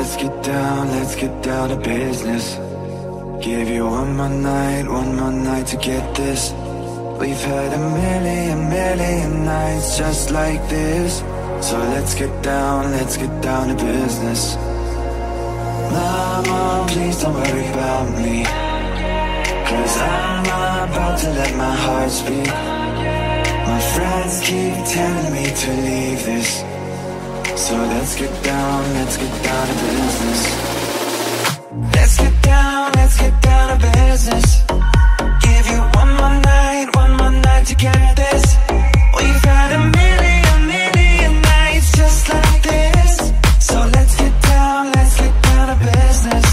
let's get down to business. Give you one more night to get this. We've had a million nights just like this. So let's get down to business. Mama, please don't worry about me, 'cause I'm about to let my heart speak. My friends keep telling me to leave this. So let's get down to business. Let's get down to business. Give you one more night to get this. We've had a million nights just like this. So let's get down to business.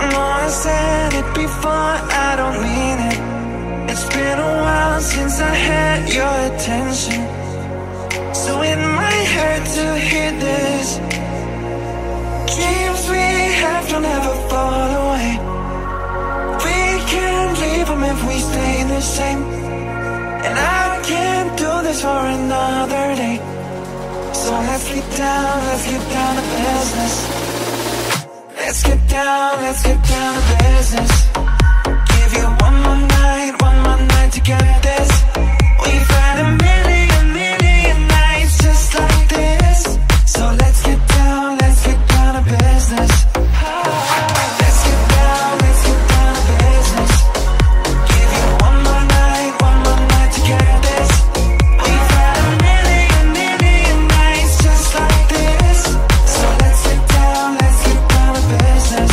I know I said it before, I don't mean it. It's been a while since I had your attention, so it might hurt to hear this. Dreams we have don't ever fall away. We can't leave them if we stay the same. And I can't do this for another day. So let's get down to business. Let's get down to business. Give you one more night to get this. We've had a million nights just like this. So let's get down to business. Let's get down to business. Give you one more night to get this. We've had a million nights just like this. So let's get down of business.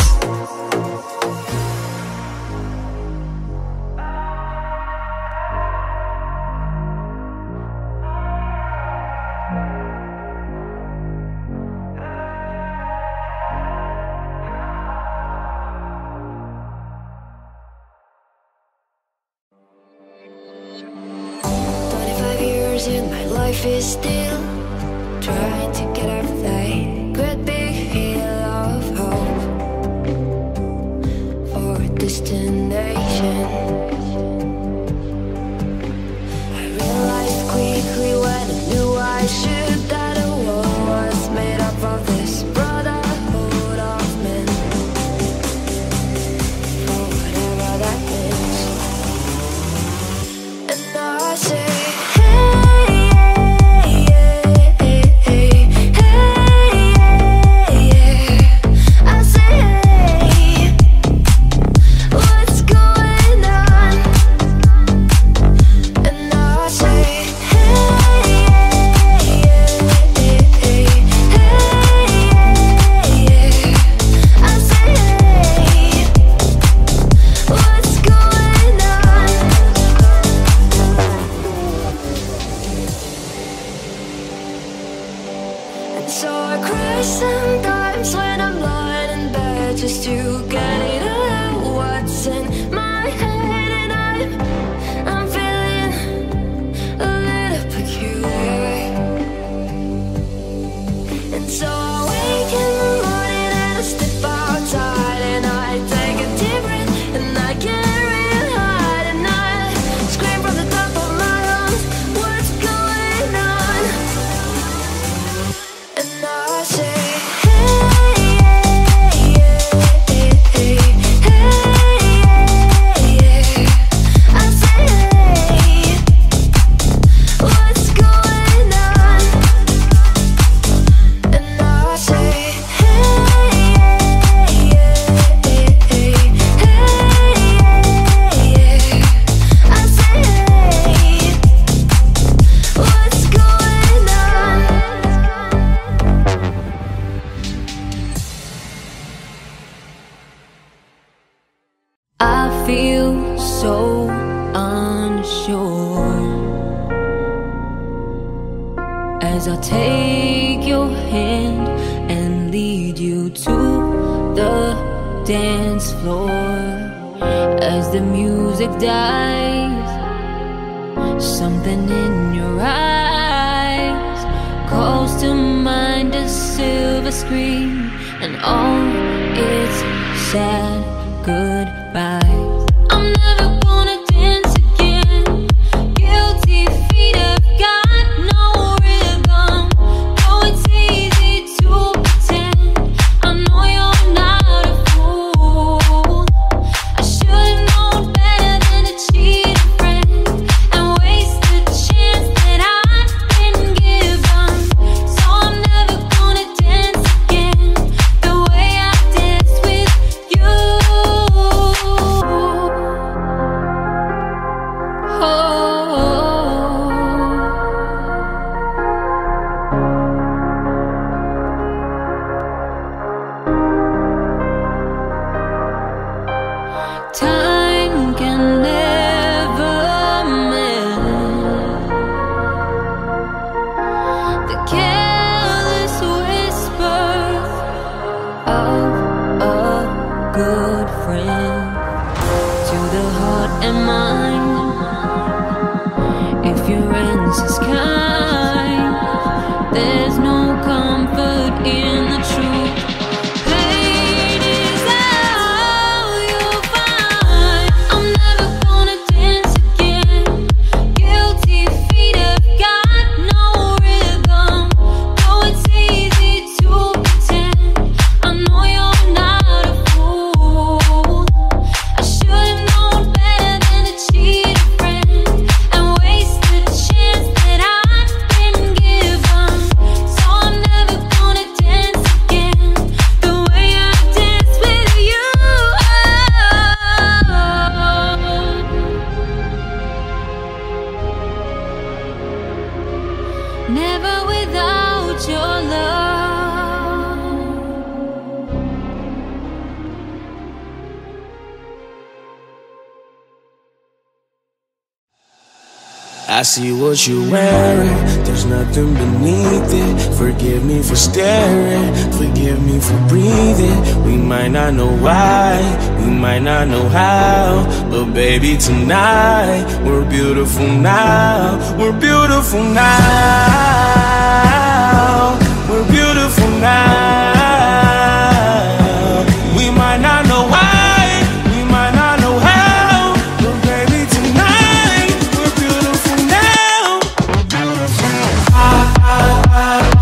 Dies, something in your eyes calls to mind a silver screen, and all its sad goodbyes. Time can never mend the careless whispers of a good friend to the heart and mind. If your answer's kind, there's no comfort in the truth. Never without your love. I see what you're wearing, there's nothing beneath it. Forgive me for staring, forgive me for breathing. We might not know why, we might not know how, but baby tonight, we're beautiful now. We're beautiful now. We're beautiful now. We might not know why, we might not know how, but baby tonight, we're beautiful now. We're beautiful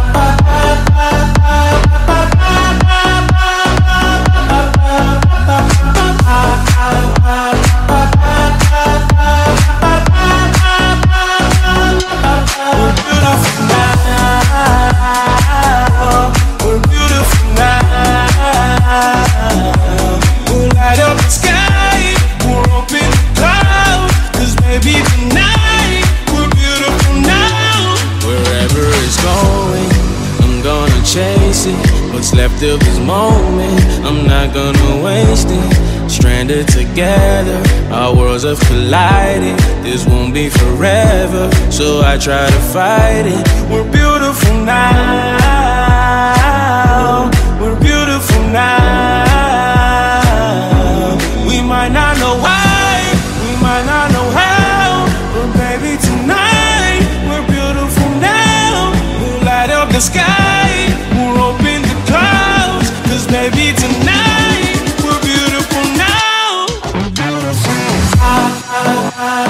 now. What's left of this moment, I'm not gonna waste it. Stranded together, our worlds have collided. This won't be forever, so I try to fight it. We're beautiful now. We're beautiful now. We might not know why, we might not know how, but baby tonight, we're beautiful now. We'll light up the sky, baby tonight, we're beautiful now. We're beautiful now. We're beautiful now.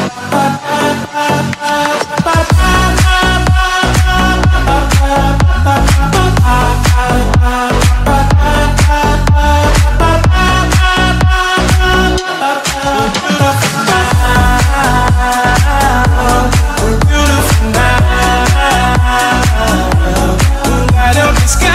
We'll light up the sky.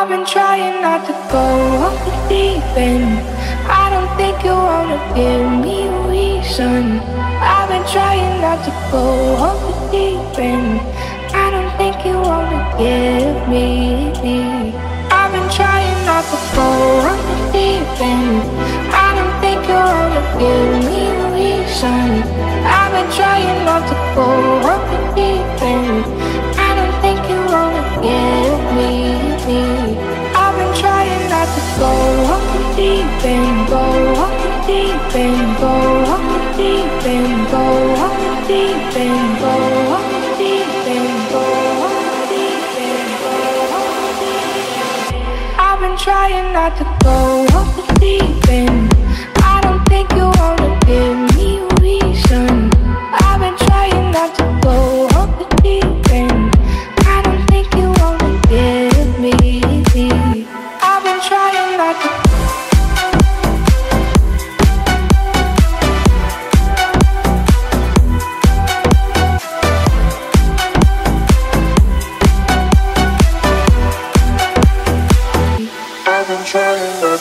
I've been trying not to go off the deep end. I don't think you wanna give me a reason. I've been trying not to go off the deep end. I don't think you wanna give me. I've been trying not to go off the deep end. I don't think you wanna give me a reason. I've been trying not to go off the deep end. I don't think you wanna give me. I've been trying not go up the deep end, go up the deep end, go up the deep end, go up the deep end, go up the deep end, go up the deep end, go up the deep end. I've been trying not to go up the deep end. I don't think you wanna give me a reason. I've been trying not to go up the deep end. I don't think you wanna give me. I've been trying not to. Trying not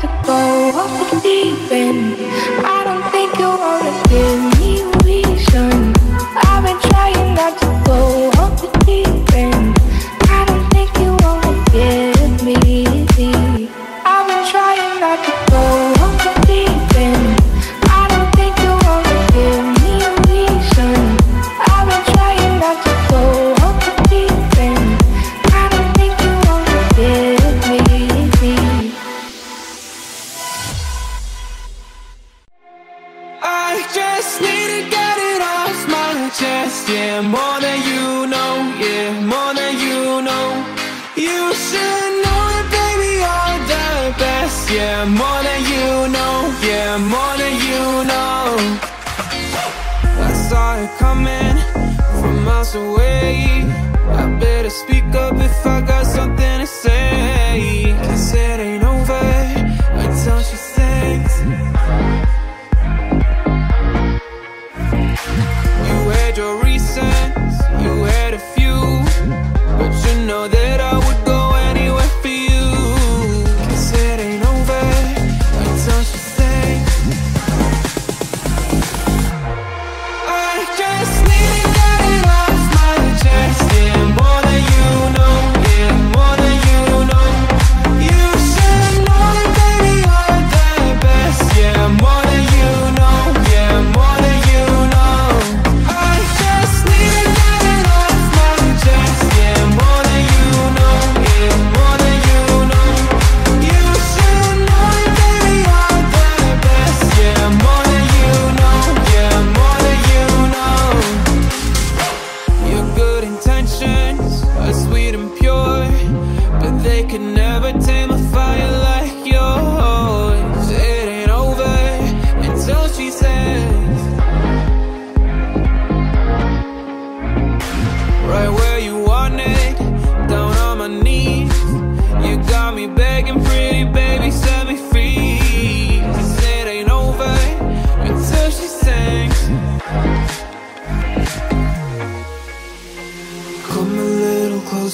to go off the deep end. I don't think you wanna give me a reason. I've been trying not to go off the deep end. I don't think you wanna give me. I've been trying not to go off the deep end. I don't think you wanna give me a reason. I've been trying not to go off the deep end. I don't think you wanna give me. Just need to get it off my chest, yeah, more than you know, yeah, more than you know. You should know it, baby, you're the best, yeah, more than you know, yeah, more than you know. I saw it coming from miles away. I better speak up if I got something to say. Cause it ain't over until she sings. Your reasons, you had a few, but you know that I would go anywhere for you. Cause it ain't over until she sings. I just need to get it off my chest, yeah, more than you know, yeah, more than you know. You should know that, baby, you're the best, yeah, more than you know, yeah, more than you know.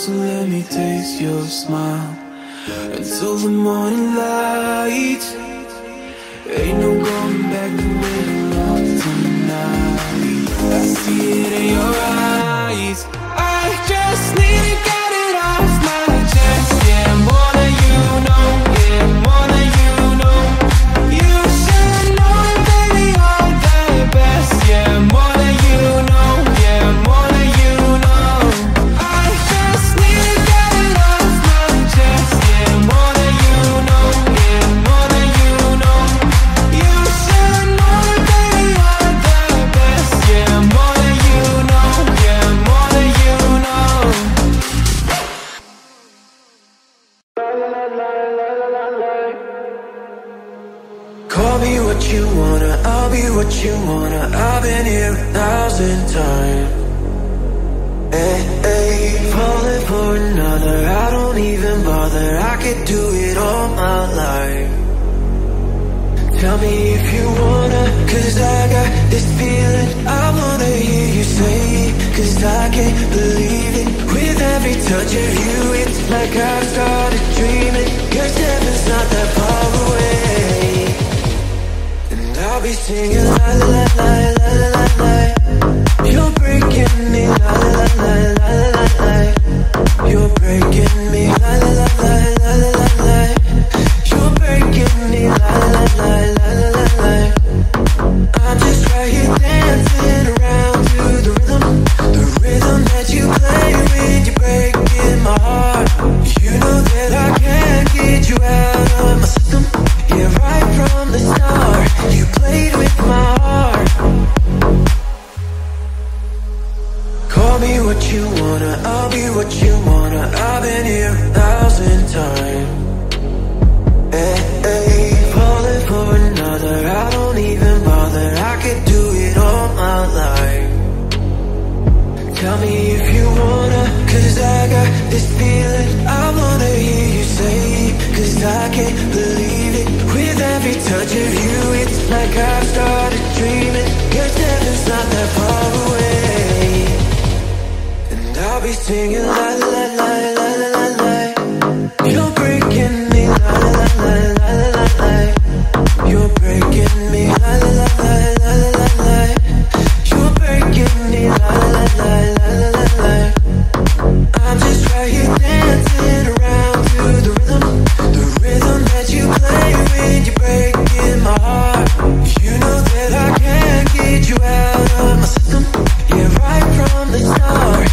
And let me taste your smile until the morning light. Ain't no going back to where I love tonight. I see it in your eyes. I just need to get it off my chest, yeah, more than you know, yeah, more than you know. You should know that, baby, you're the best, yeah, more than you know, yeah, more than you know. I'll be what you wanna. I've been here 1,000 times. Hey, hey. falling for another, I don't even bother. I could do it all my life. Tell me if you wanna, 'cause I got this feeling. I wanna hear you say it, 'cause I can't believe it. With every touch of you, it's like I've started dreaming. 'Cause heaven's not that far away, and I'll be singing la la la la la la. You're breaking me, la la la la la la. You're breaking me, la la la la la la. You're breaking me, la la la la la la. I'm just right here dancing around to the rhythm that you play when you're breaking my heart. You know that I can't get you out of my system. Yeah, right from the start, you played with my heart. Call me what you wanna, I'll be what you wanna. I've been here 1,000 times. Hey, hey, falling for another, I don't even bother. I could do it all my life. Tell me if you wanna, 'cause I got this feeling. I wanna hear you say it, 'cause I can't believe it. With every touch of you, it's like I've started dreaming. 'Cause heaven's not that far away, I'll be singing la la la la la la. You're breaking me, la la la la la la. You're breaking me, la la la la la la. You're breaking me, la la la la la la. I'm just right here dancing around to the rhythm that you play when you're breaking my heart. You know that I can't get you out of my system. Yeah, right from the start.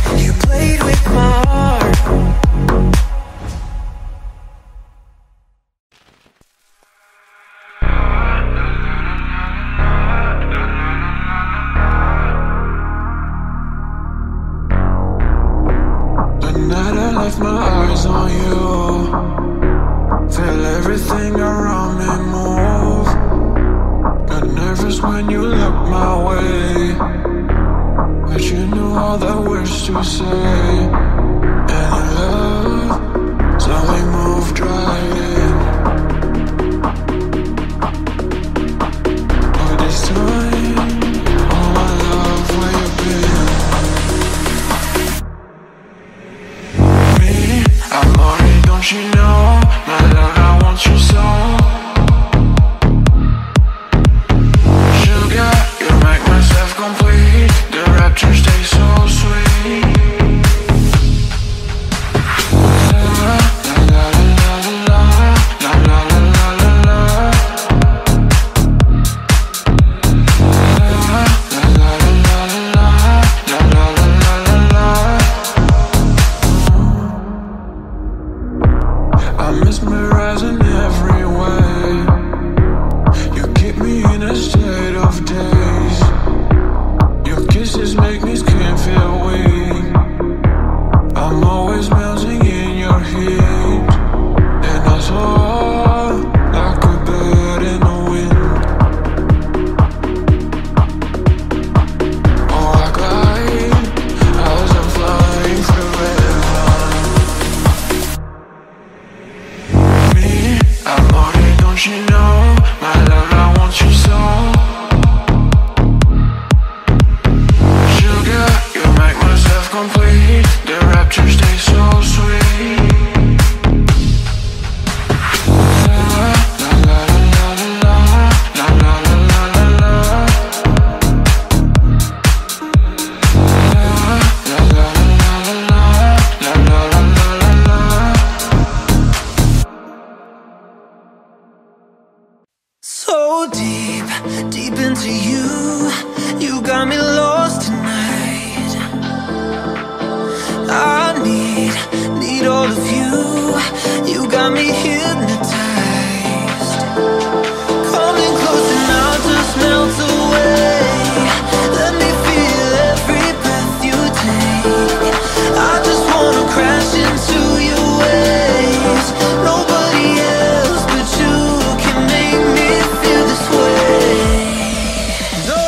No!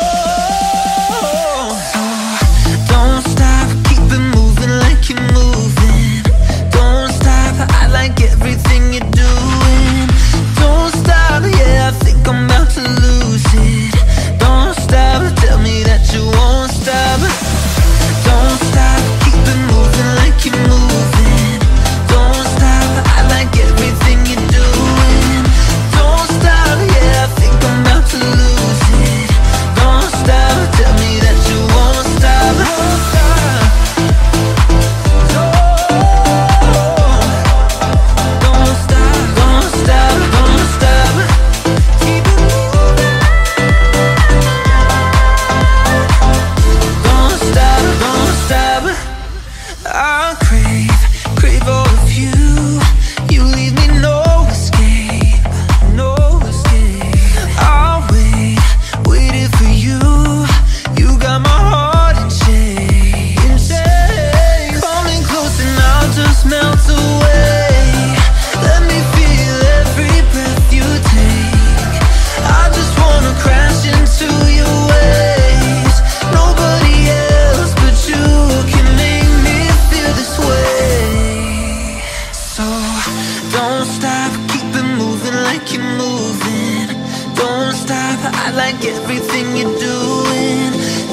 like everything you're doing.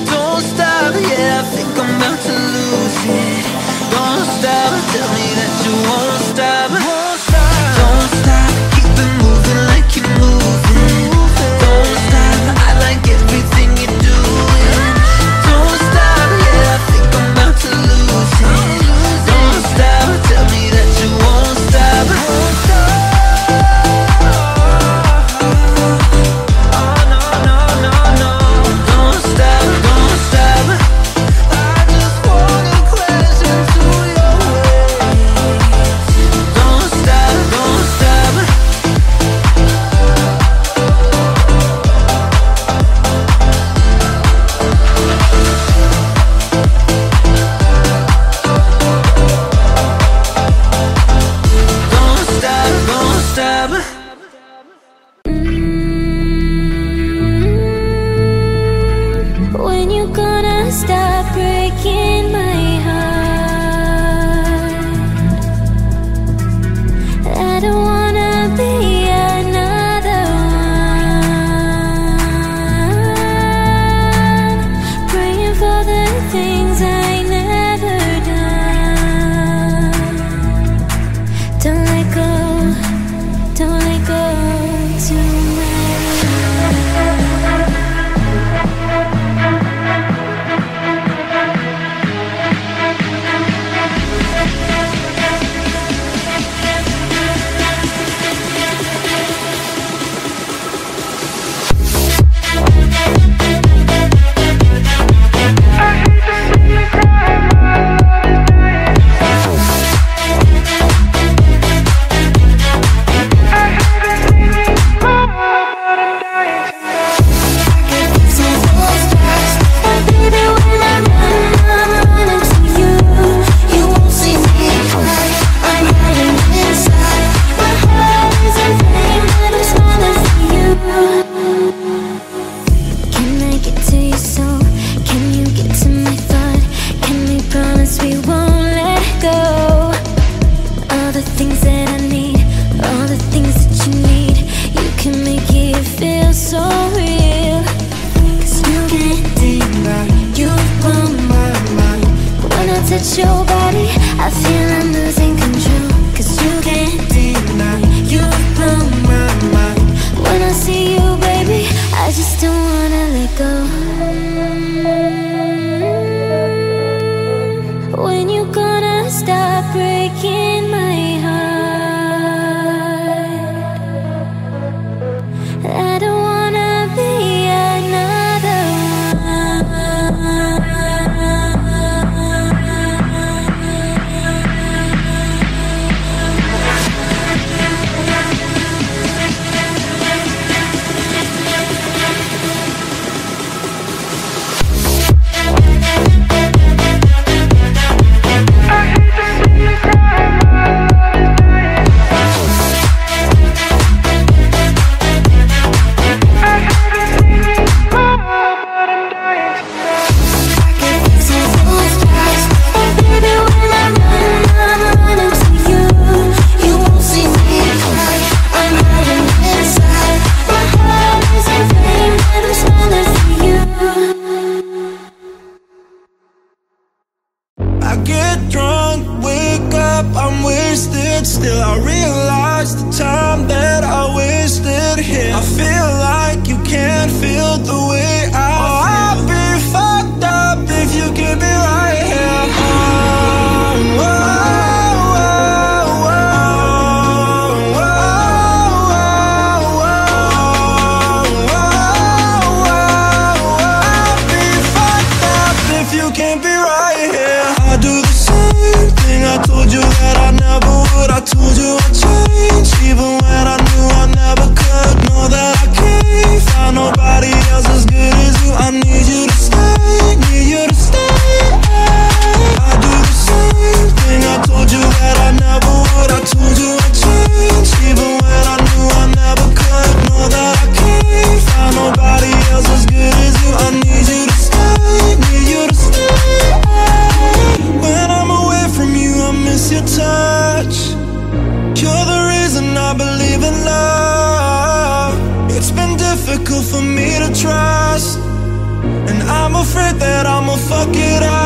Don't stop, yeah, I think I'm about to lose it. Don't stop, tell me that you won't stop. Won't stop. Don't stop, keep it moving like you're moving. Don't stop, I like everything you're doing. Don't stop, yeah, I think I'm about to lose it. Don't stop, tell me that you won't stop. Won't stop. Nobody else's and I'm afraid that I'ma fuck it up.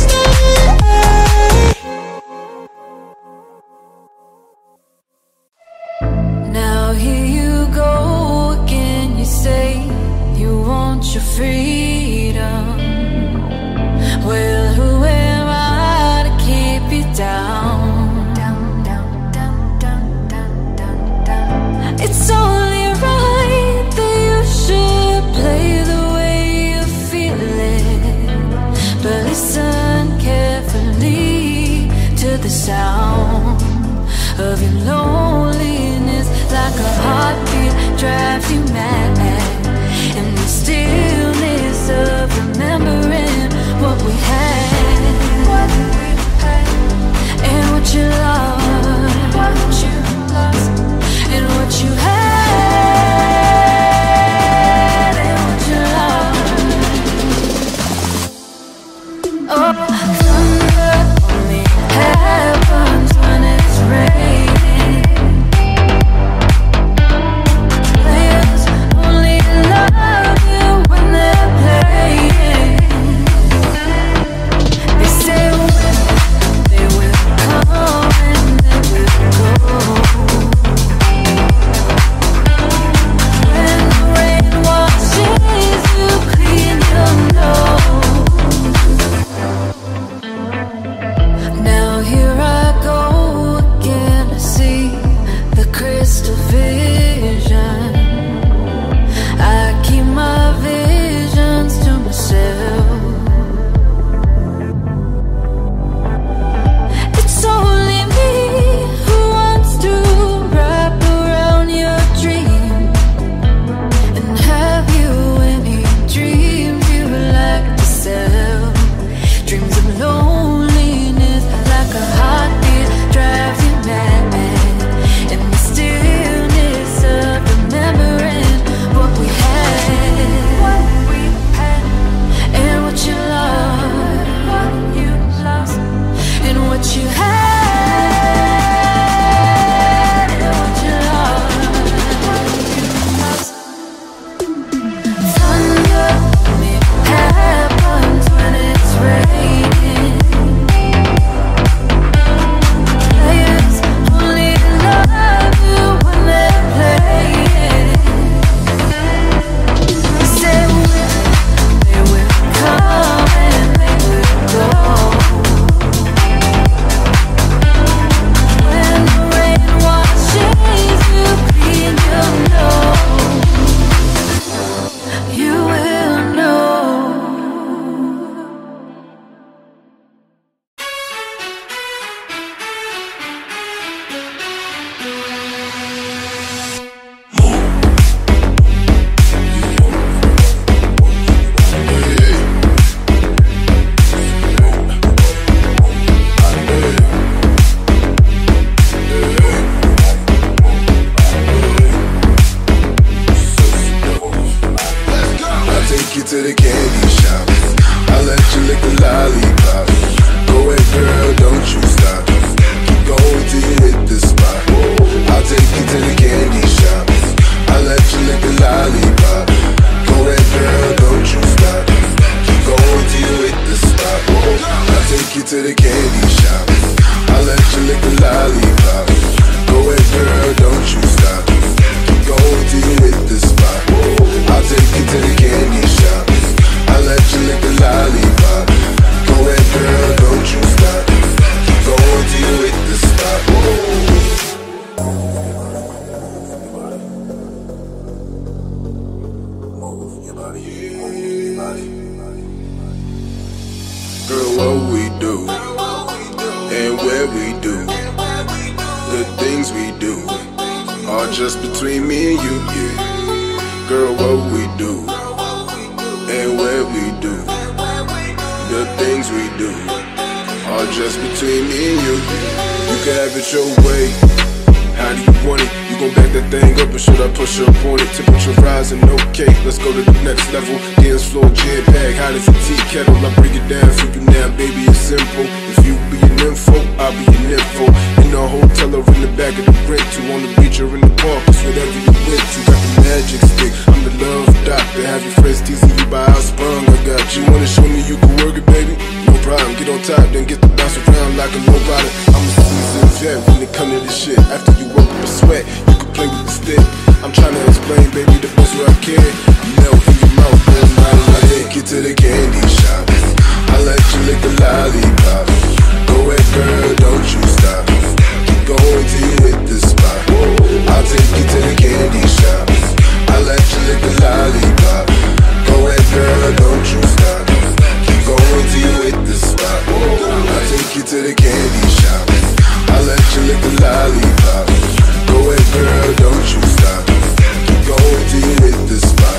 Yeah. do, and where we do. The things we do are just between me and you, yeah. Girl, what we do, and where we do. The things we do are just between me and you. You can have it your way. How do you want it? You gon' back that thing up, or should I push up on it? Temperature rising, okay, let's go to the next level. Dance floor jam-packed, hot as a tea kettle. I break it down for you now, baby, it's simple. If you be an info, I'll be an info. In a hotel or in the back of the rent, two on the beach or in the park, it's whatever you went to. Got the magic stick, I'm the love doctor. Have your friends teasing you by how sprung I got you. Wanna show me you can work it, baby? No problem, get on top, then get the bounce around like a nobody. I'm a seasoned vet when it come to this shit. After you work up a sweat, you can play with the stick. I'm trying to explain, baby, the best way I can. You know, in your mouth, I'm out of my head. Get to the candy shop, I let you lick the lollipop. Go ahead, girl, don't you stop. Keep going till you hit the spot. I'll take you to the candy shop, I let you lick the lollipop. Go ahead, girl, don't you stop. Keep going till you hit the spot. I'll take you to the candy shop, I let you lick the lollipop. Go ahead, girl, don't you stop. Keep going till you hit the spot.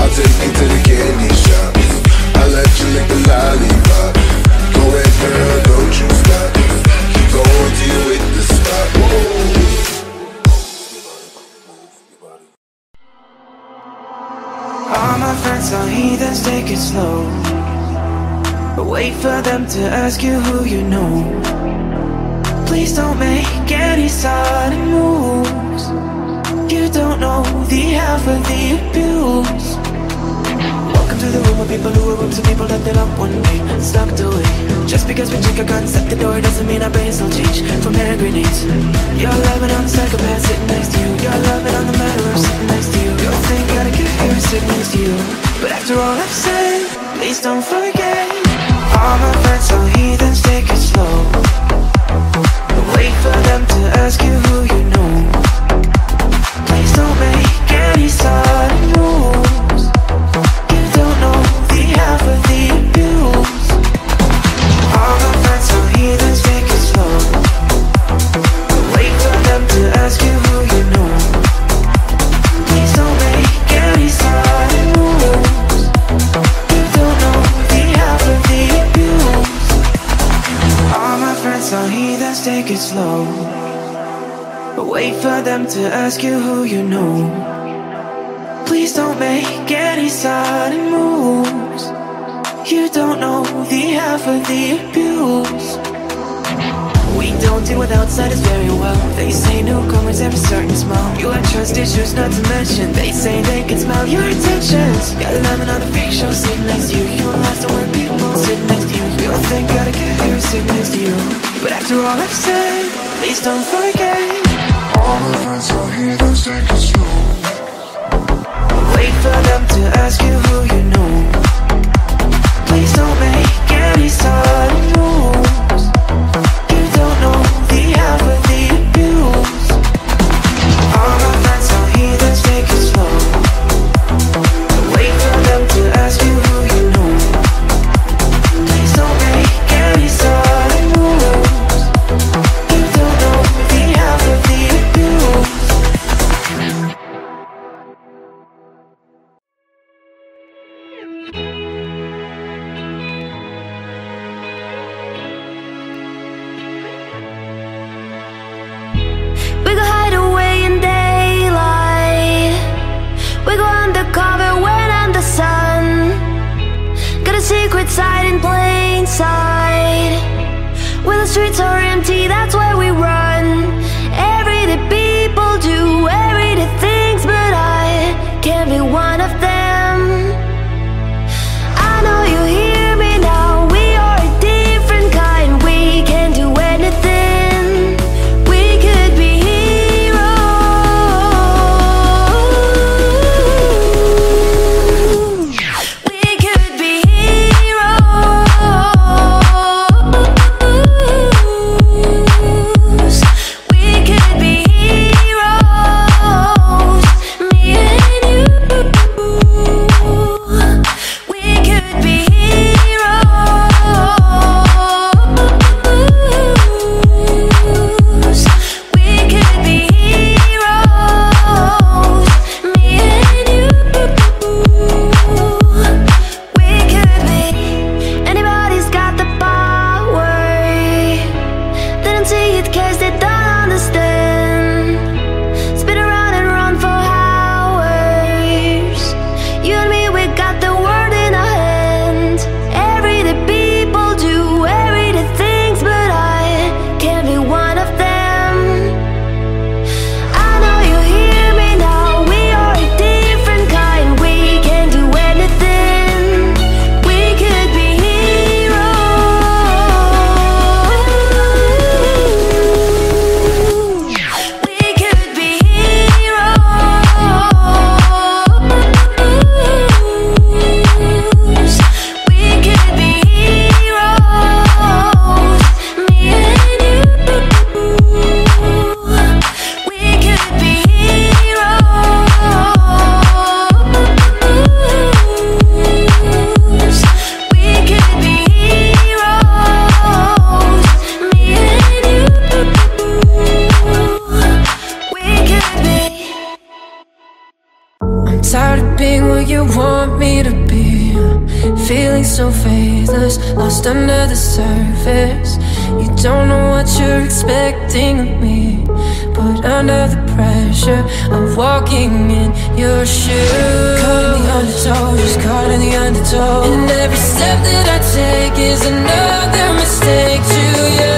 I'll take you to the candy shop, I let you lick the lollipop. Go ahead, girl, don't you stop. Keep going till you hit the spot. All my friends are heathens, take it slow. Wait for them to ask you who you know. Please don't make any sudden moves. You don't know the half of the abuse. Welcome to the room of people who are up to people that they love one day and stuck away. Just because we check our guns at the door doesn't mean our brains will change from hand grenades. You're loving on the psychopath sitting next to you. You're loving on the murderer sitting next to you. You think I'd get here sitting next to you. But after all I've said, please don't forget. All my friends are heathens, take it slow. Wait for them to ask you who you know. Please don't make any sudden moves. You don't know the half of the abuse. All my friends are heathens, make it slow. Wait for them to ask you who you know. Please don't make any sudden moves. You don't know the half of the abuse. All my friends are heathens, take it slow. Wait for them to ask you who you know. Please don't make any sudden moves. You don't know the half of the abuse. We don't deal with outsiders very well. They say newcomers have a certain smell. You have trust issues, not to mention they say they can smell your intentions. Got a lemon on the fake show sitting next to you. You don't last to when people sitting next to you. You don't think I'd get here sitting next to you. But after all I've said, please don't forget. All my friends are here, them take it slow. Wait for them to ask you who you know. Please don't make any sudden moves. You don't know the half of the abuse. All my friends are here, them take it slow. Wait for them to ask you who you know. Please don't make any sudden moves. Streets are empty, that's why we run. Everyday people do everyday things, but I can't be one of them. I know you hear me now, we are a different kind. We can do anything, we could be heroes. We could be heroes. me to be. Feeling so faithless, lost under the surface. You don't know what you're expecting of me, but under the pressure of walking in your shoes, caught in the undertow, just caught in the undertow. And every step that I take is another mistake to you.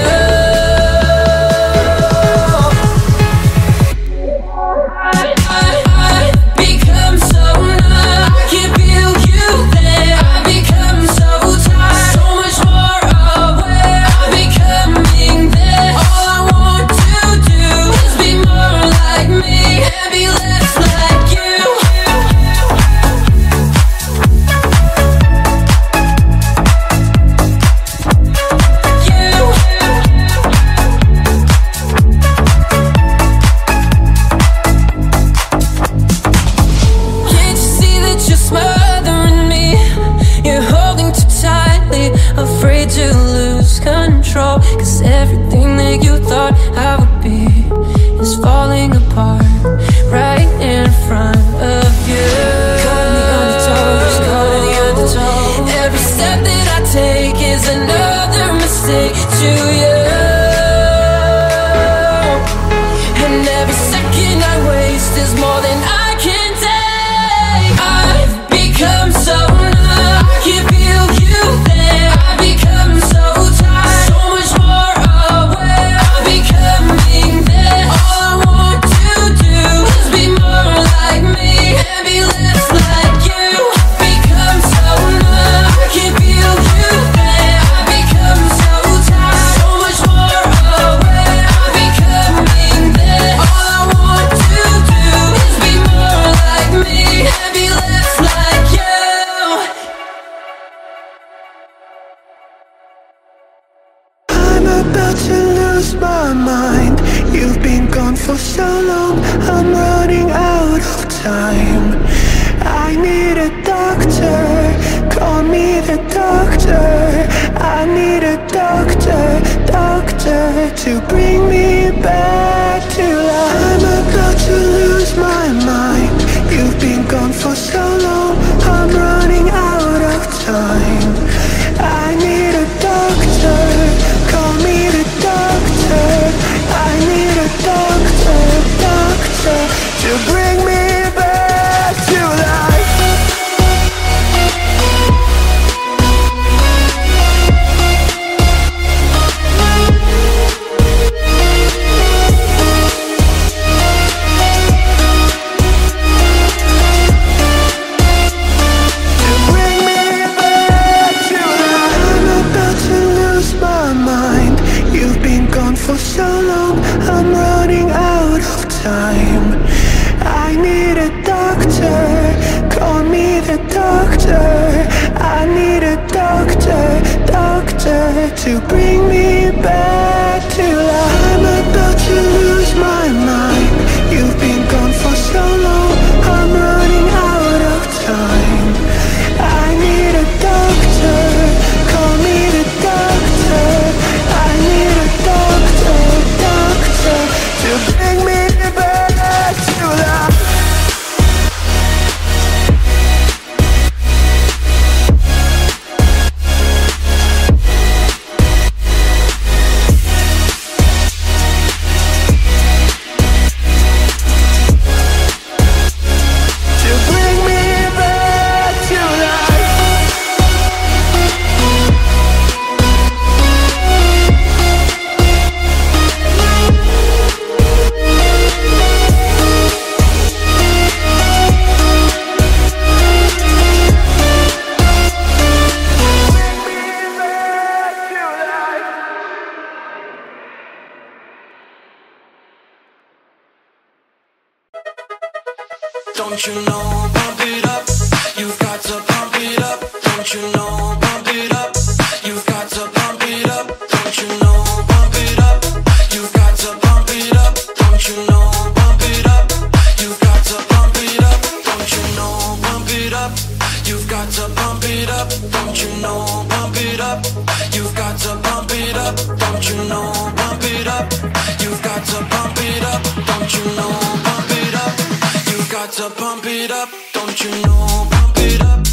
Pump it up, don't you know? Pump it up.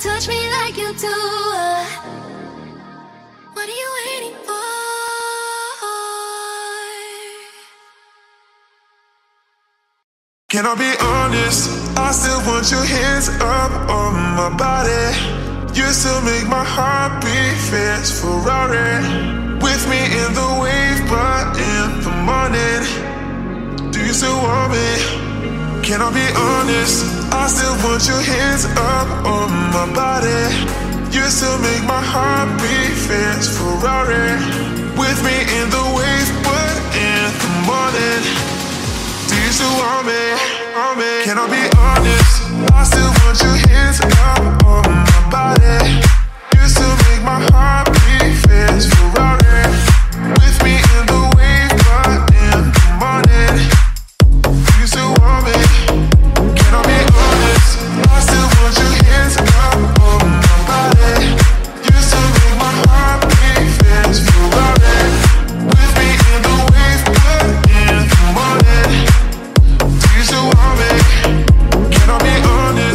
touch me like you do. What are you waiting for? Can I be honest? I still want your hands up on my body. You still make my heart beat fast, Ferrari. With me in the wave, but in the morning, do you still want me? Can I be honest? I still want your hands up on my body. You still make my heart beat fast, Ferrari. With me in the wave, but in the morning, do you still want me? Can I be honest? I still want your hands up on my body. You still make my heart beat fast, Ferrari. With me in the wave, but in the morning, still want me? Can I be honest? I still want your hands up on my body. You still make my heart beat fast, Ferrari. With me in the wave,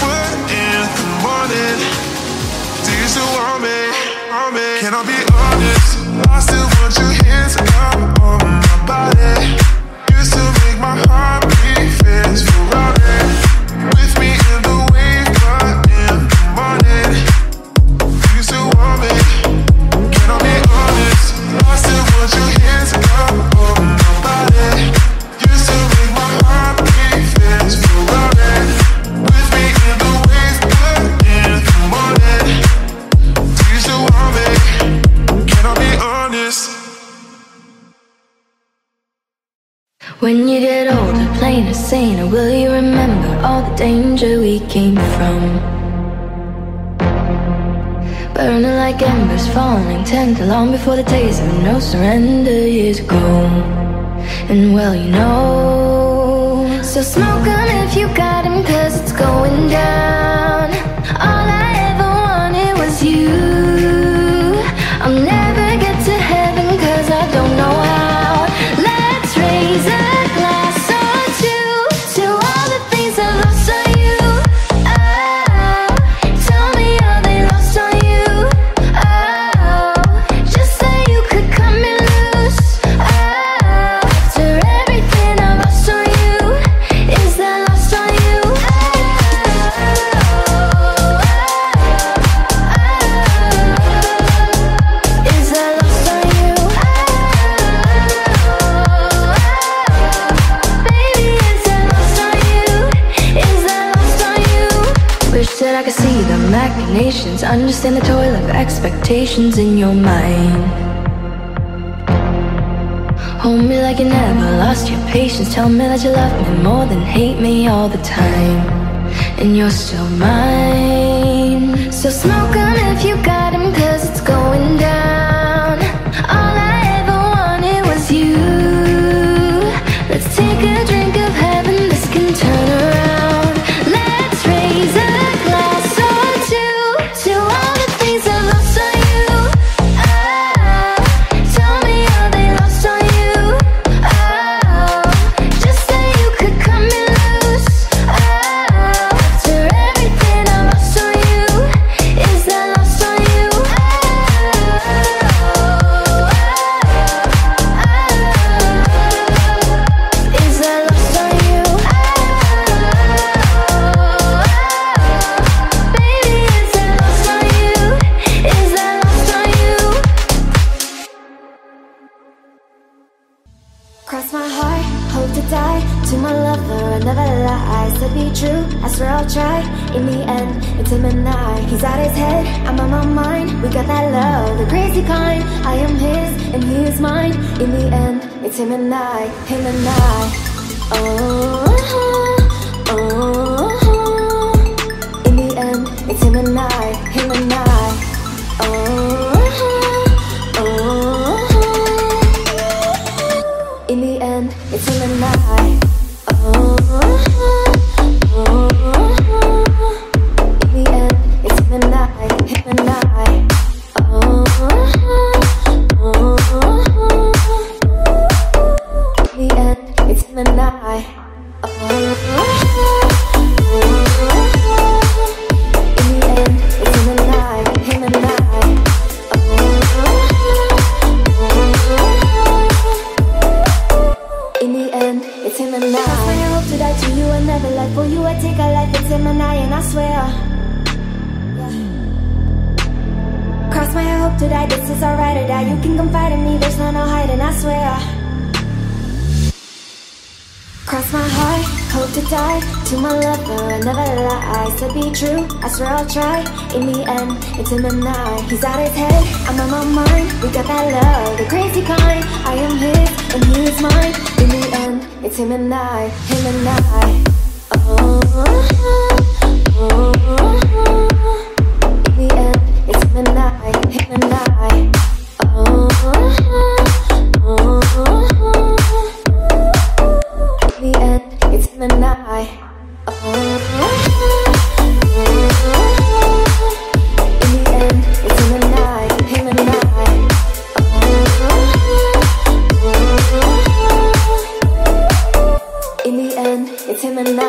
but in the morning, do you still want me? Can I be honest? I still want your hands up on my body. You still make my heart beat fast, Ferrari. When you get older, plain or saner, will you remember all the danger we came from? Burning like embers, falling tender, long before the days of no surrender years ago. And well, you know, so smoke on if you got him, cause it's going down. All I ever wanted was you. I'll never get to heaven, cause I don't know how. Let's raise up. Machinations, understand the toil of expectations in your mind. Hold me like you never lost your patience. Tell me that you love me more than hate me all the time. And you're still mine. So smoke on if you got him, cause it's going down. All I ever wanted was you. Let's take a drink of heaven, this can turn around. Let's raise up. Him and I. Oh, oh, oh, oh. up to die, this is our ride or die. You can confide in me, there's no hiding, I swear. Cross my heart, hope to die. To my lover, I never lie. So be true, I swear I'll try. In the end, it's him and I. He's out his head, I'm on my mind. We got that love, the crazy kind. I am his, and he is mine. In the end, it's him and I, him and I. Oh, oh, oh, oh. In the end, it's him and I, him and I. Oh, oh, oh. In the end, it's him and I. Oh, oh. In the end, it's him and I, him and I. Oh, oh. In the end, it's him and I.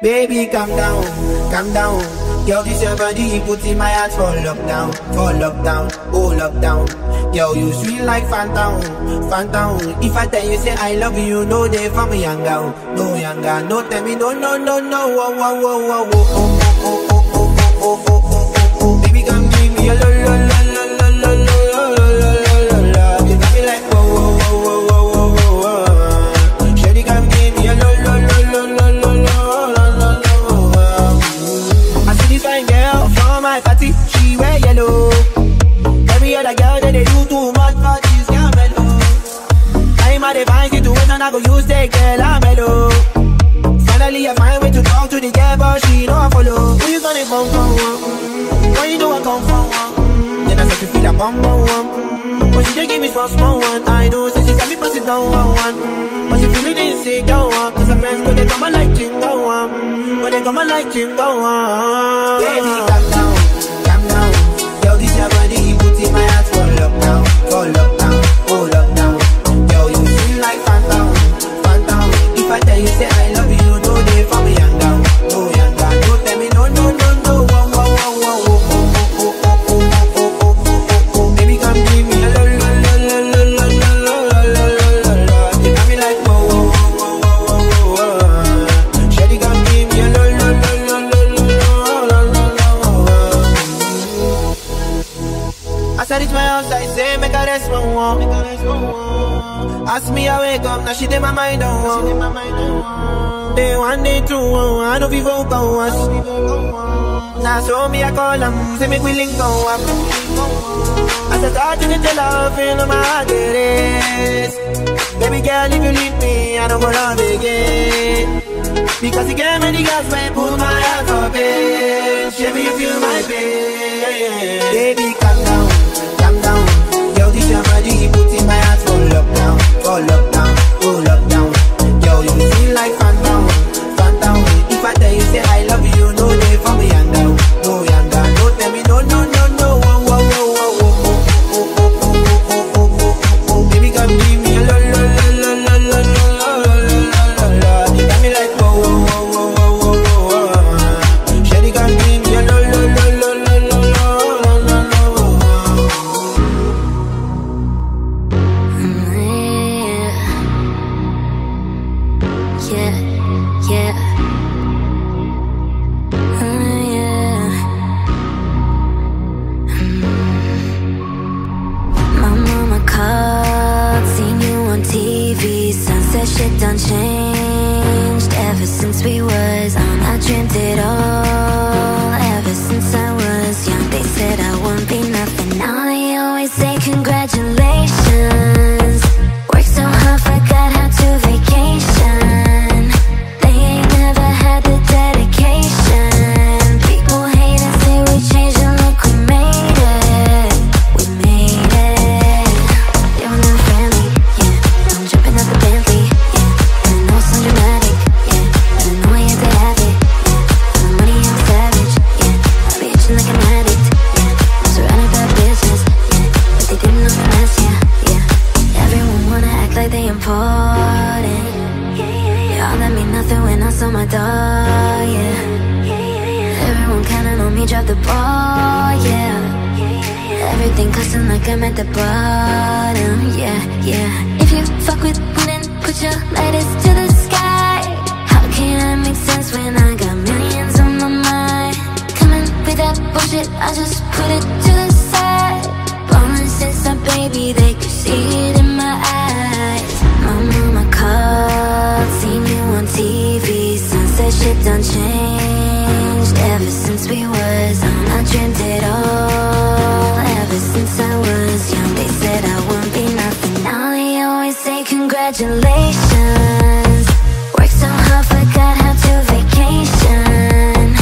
Baby, calm down, calm down. Yo, this your body, you put in my heart for lockdown, for lockdown, oh lockdown. Yo, you sweet like phantom, phantom. If I tell you say I love you, no day for me younger, no younger. No tell me no, no, no, no, oh, oh, oh, oh, oh, oh, oh, oh, oh, oh, oh, oh. Baby, come give me your love, love, love, love, love, love, love, love, love. You make me like oh, oh, oh, oh, oh, oh. Shawty, come give me your love, love, love, love, love, love. Party, she wear yellow. Every other girl that they do too much, but she's got mellow. I'm at a fine situation, I go use the girl, I'm mellow. Finally I find way to talk to the girl, but she don't follow. Who you gonna come from? When you know I come from? Then I start to feel a bum bum. But she just give me small small one. I know, since she got me passing down one. But she really didn't say go on. Cause her friends go, they come and like him, go on. But they come and like him, go on. Yeah, she got down, go lockdown, go lockdown. Yo, you feel like phantom, phantom. If I tell you say I love you, no day for me young down, no young down. No tell me no, no, no, no, oh, oh, oh, oh, oh, oh, oh, oh, oh, oh, oh. Baby, come give me a love, love, love, love, love, love, love, love, love. You got me like oh, oh, oh, oh, oh, oh. Shawty, come give me a love, love, love, love, love, love, love. I said it's my house. Ask me I wake up, now she did my mind on. Day one, day two, I don't feel about us. Now so me I call them, say make we link up. As I start to get the love, feel my heart it is. Baby girl, if you leave me, I don't go love again. Because you gave me the gas, man, pull my heart up, bitch. Show me you feel my pain. Baby, calm down, calm down. This your body, he put in my heart for lockdown, for lockdown, for lockdown. Yo, you feel like phantom, phantom. If I tell you say I love you, no day for me young down, no young down. No tell me no, no, no, no, oh, oh, oh, oh, oh, oh, oh, oh, oh, oh, oh. Baby, come give me a la la la la la la la la la. You got me like oh, oh, oh, oh, oh, oh. Shawty, come give me a la la la la la la. Shit done changed ever since we was on. I dreamt it all ever since I was young. They said I won't be nothing. Now they always say congratulations. Work so hard, forgot how to vacation. They ain't never had the dedication. People hate and say we changed and look we made it. We made it. They were not friendly, yeah. I'm jumping out the Bentley. I'm at the bottom, yeah, yeah. If you fuck with women, put your lighters to the sky. How can I make sense when I got millions on my mind? Coming with that I just put it to the side. Ballin' since I'm baby, they could see it in my eyes. My mama called, seen you on TV. Sunset shit done changed ever since we was on. I dreamt it all ever since I was young. They said I wouldn't be nothing. Now they always say congratulations. Worked so hard, forgot how to vacation.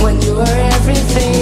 When you were everything.